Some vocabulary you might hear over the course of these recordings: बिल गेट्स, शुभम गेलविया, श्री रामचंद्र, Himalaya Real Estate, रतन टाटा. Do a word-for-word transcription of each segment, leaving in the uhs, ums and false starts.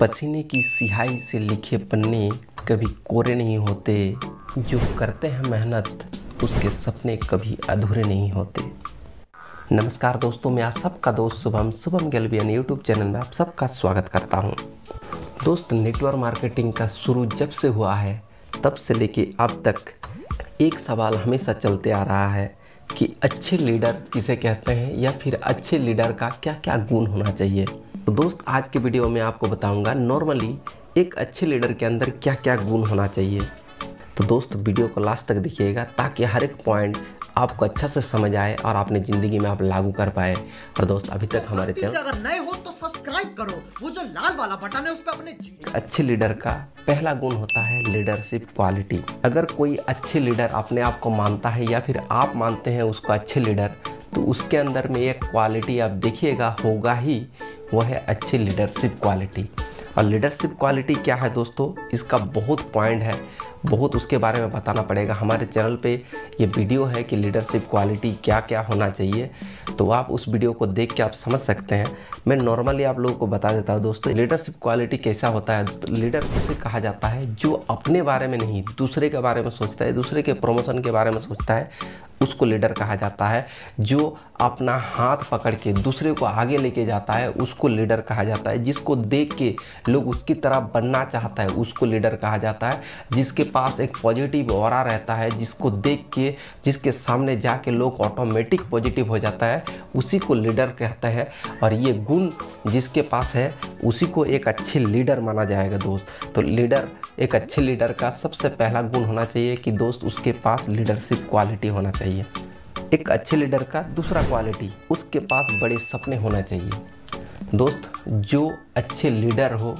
पसीने की सिहाई से लिखे पन्ने कभी कोरे नहीं होते, जो करते हैं मेहनत उसके सपने कभी अधूरे नहीं होते। नमस्कार दोस्तों, मैं आप सबका दोस्त शुभम शुभम गेलविया यूट्यूब चैनल में आप सबका स्वागत करता हूं। दोस्त, नेटवर्क मार्केटिंग का शुरू जब से हुआ है तब से लेके अब तक एक सवाल हमेशा चलते आ रहा है कि अच्छे लीडर किसे कहते हैं या फिर अच्छे लीडर का क्या क्या गुण होना चाहिए। तो दोस्त, आज के वीडियो में आपको बताऊंगा नॉर्मली एक अच्छे लीडर के अंदर क्या क्या गुण होना चाहिए। तो दोस्त, वीडियो को लास्ट तक देखिएगा ताकि हर एक पॉइंट आपको अच्छा से समझ आए और अपनी ज़िंदगी में आप लागू कर पाए। और दोस्त, अभी तक हमारे चैनल अगर नए हो तो सब्सक्राइब करो, वो जो लाल वाला बटन है उस पे अपने अच्छे लीडर का पहला गुण होता है लीडरशिप क्वालिटी। अगर कोई अच्छे लीडर अपने आप को मानता है या फिर आप मानते हैं उसको अच्छे लीडर, तो उसके अंदर में एक क्वालिटी आप देखिएगा होगा ही, वह है अच्छी लीडरशिप क्वालिटी। और लीडरशिप क्वालिटी क्या है दोस्तों, इसका बहुत पॉइंट है, बहुत उसके बारे में बताना पड़ेगा। हमारे चैनल पे ये वीडियो है कि लीडरशिप क्वालिटी क्या क्या होना चाहिए, तो आप उस वीडियो को देख के आप समझ सकते हैं। मैं नॉर्मली आप लोगों को बता देता हूँ दोस्तों, लीडरशिप क्वालिटी कैसा होता है। तो लीडरशिप से कहा जाता है जो अपने बारे में नहीं दूसरे के बारे में सोचता है, दूसरे के प्रमोशन के बारे में सोचता है, उसको लीडर कहा जाता है। जो अपना हाथ पकड़ के दूसरे को आगे लेके जाता है उसको लीडर कहा जाता है। जिसको देख के लोग उसकी तरह बनना चाहता है उसको लीडर कहा जाता है। जिसके पास एक पॉजिटिव ऑरा रहता है, जिसको देख के जिसके सामने जाके लोग ऑटोमेटिक पॉजिटिव हो जाता है, उसी को लीडर कहता है। और ये गुण जिसके पास है उसी को एक अच्छे लीडर माना जाएगा दोस्त। तो लीडर, एक अच्छे लीडर का सबसे पहला गुण होना चाहिए कि दोस्त उसके पास लीडरशिप क्वालिटी होना चाहिए। एक अच्छे लीडर का दूसरा क्वालिटी, उसके पास बड़े सपने होना चाहिए। दोस्त, जो अच्छे लीडर हो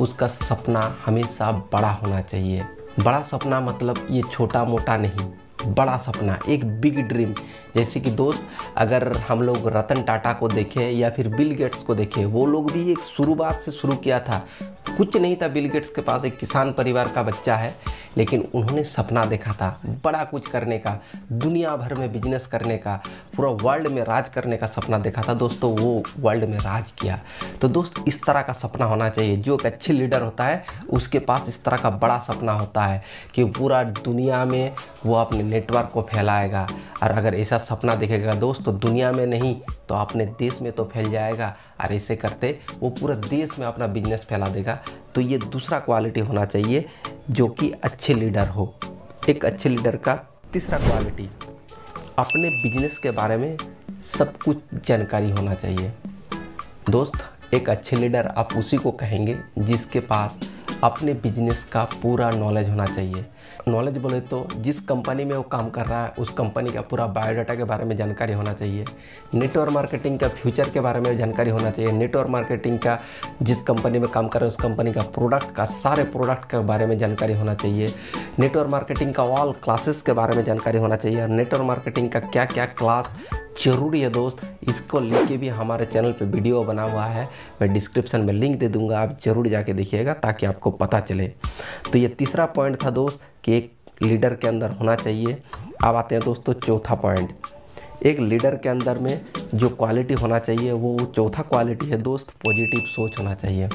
उसका सपना हमेशा बड़ा होना चाहिए। बड़ा सपना मतलब ये छोटा मोटा नहीं, बड़ा सपना, एक बिग ड्रीम। जैसे कि दोस्त, अगर हम लोग रतन टाटा को देखें या फिर बिल गेट्स को देखें, वो लोग भी एक शुरुआत से शुरू किया था, कुछ नहीं था। बिल गेट्स के पास एक किसान परिवार का बच्चा है, लेकिन उन्होंने सपना देखा था बड़ा कुछ करने का, दुनिया भर में बिजनेस करने का, पूरा वर्ल्ड में राज करने का सपना देखा था दोस्तों। वो वर्ल्ड में राज किया। तो दोस्त, इस तरह का सपना होना चाहिए। जो एक अच्छे लीडर होता है उसके पास इस तरह का बड़ा सपना होता है कि पूरा दुनिया में वो अपने नेटवर्क को फैलाएगा। और अगर ऐसा सपना देखेगा दोस्तों, दुनिया में नहीं तो अपने देश में तो फैल जाएगा। और ऐसे करते वो पूरे देश में अपना बिजनेस फैला देगा। तो ये दूसरा क्वालिटी होना चाहिए जो कि अच्छे लीडर हो। एक अच्छे लीडर का तीसरा क्वालिटी, अपने बिजनेस के बारे में सब कुछ जानकारी होना चाहिए। दोस्त, एक अच्छे लीडर आप उसी को कहेंगे जिसके पास अपने बिजनेस का पूरा नॉलेज होना चाहिए। नॉलेज बोले तो जिस कंपनी में वो काम कर रहा है उस कंपनी का पूरा बायोडाटा के बारे में जानकारी होना चाहिए। नेटवर्क मार्केटिंग का फ्यूचर के बारे में जानकारी होना चाहिए। नेटवर्क मार्केटिंग का जिस कंपनी में काम कर रहा है उस कंपनी का प्रोडक्ट का सारे प्रोडक्ट के बारे में जानकारी होना चाहिए। नेटवर्क मार्केटिंग का ऑल क्लासेस के बारे में जानकारी होना चाहिए। और नेटवर्क मार्केटिंग का क्या क्या क्लास जरूरी है दोस्त, इसको लेके भी हमारे चैनल पे वीडियो बना हुआ है। मैं डिस्क्रिप्शन में लिंक दे दूंगा, आप जरूर जाके देखिएगा ताकि आपको पता चले। तो ये तीसरा पॉइंट था दोस्त कि एक लीडर के अंदर होना चाहिए। अब आते हैं दोस्तों चौथा पॉइंट, एक लीडर के अंदर में जो क्वालिटी होना चाहिए वो चौथा क्वालिटी है दोस्त, पॉजिटिव सोच होना चाहिए।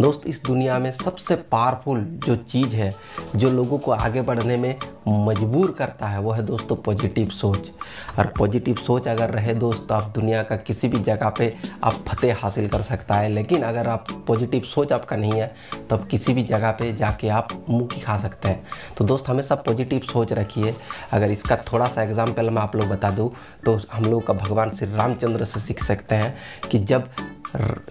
दोस्त, इस दुनिया में सबसे पावरफुल जो चीज़ है, जो लोगों को आगे बढ़ने में मजबूर करता है, वो है दोस्तों पॉजिटिव सोच। और पॉजिटिव सोच अगर रहे दोस्त तो आप दुनिया का किसी भी जगह पे आप फतेह हासिल कर सकता है। लेकिन अगर आप पॉजिटिव सोच आपका नहीं है तो आप किसी भी जगह पे जाके आप मुँह की खा सकते हैं। तो दोस्त, हमेशा पॉजिटिव सोच रखिए। अगर इसका थोड़ा सा एग्जाम्पल मैं आप लोग बता दूँ तो हम लोग का भगवान श्री रामचंद्र से सीख सकते हैं कि जब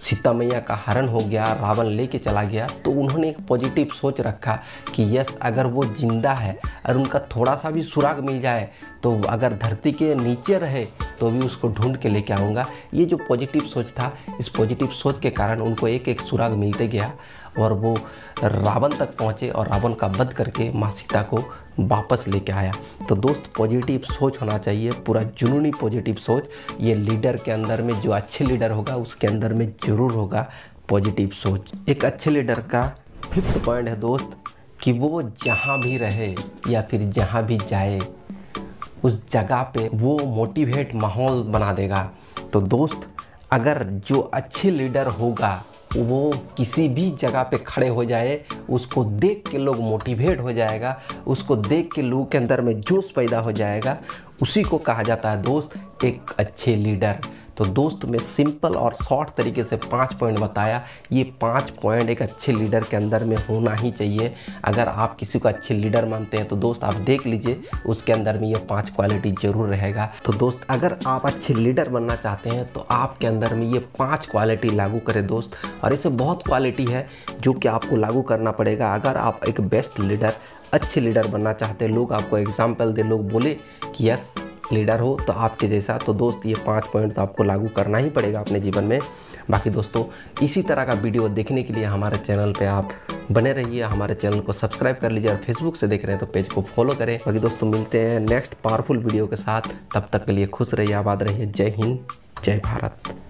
सीता मैया का हरण हो गया, रावण लेके चला गया, तो उन्होंने एक पॉजिटिव सोच रखा कि यस, अगर वो जिंदा है और उनका थोड़ा सा भी सुराग मिल जाए तो अगर धरती के नीचे रहे तो भी उसको ढूंढ के लेके आऊँगा। ये जो पॉजिटिव सोच था, इस पॉजिटिव सोच के कारण उनको एक एक सुराग मिलते गया और वो रावण तक पहुँचे और रावण का वध करके माँ सीता को वापस लेके आया। तो दोस्त, पॉजिटिव सोच होना चाहिए, पूरा जुनूनी पॉजिटिव सोच। ये लीडर के अंदर में, जो अच्छे लीडर होगा उसके अंदर में ज़रूर होगा पॉजिटिव सोच। एक अच्छे लीडर का फिफ्थ पॉइंट है दोस्त कि वो जहाँ भी रहे या फिर जहाँ भी जाए उस जगह पे वो मोटिवेट माहौल बना देगा। तो दोस्त, अगर जो अच्छे लीडर होगा वो किसी भी जगह पे खड़े हो जाए, उसको देख के लोग मोटिवेट हो जाएगा, उसको देख के लोगों के अंदर में जोश पैदा हो जाएगा, उसी को कहा जाता है दोस्त एक अच्छे लीडर। तो दोस्त मैं सिंपल और शॉर्ट तरीके से पाँच पॉइंट बताया। ये पाँच पॉइंट एक अच्छे लीडर के अंदर में होना ही चाहिए। अगर आप किसी को अच्छे लीडर मानते हैं तो दोस्त आप देख लीजिए उसके अंदर में ये पाँच क्वालिटी ज़रूर रहेगा। तो दोस्त अगर आप अच्छे लीडर बनना चाहते हैं तो आपके अंदर में ये पाँच क्वालिटी लागू करें दोस्त। और ऐसे बहुत क्वालिटी है जो कि आपको लागू करना पड़ेगा अगर आप एक बेस्ट लीडर, अच्छे लीडर बनना चाहते हैं, लोग आपको एग्जाम्पल दे, लोग बोले कि यस लीडर हो तो आपके जैसा। तो दोस्त ये पाँच पॉइंट तो आपको लागू करना ही पड़ेगा अपने जीवन में। बाकी दोस्तों इसी तरह का वीडियो देखने के लिए हमारे चैनल पे आप बने रहिए, हमारे चैनल को सब्सक्राइब कर लीजिए और फेसबुक से देख रहे हैं तो पेज को फॉलो करें। बाकी दोस्तों मिलते हैं नेक्स्ट पावरफुल वीडियो के साथ, तब तक के लिए खुश रहिए, आबाद रहिए। जय हिंद, जय भारत।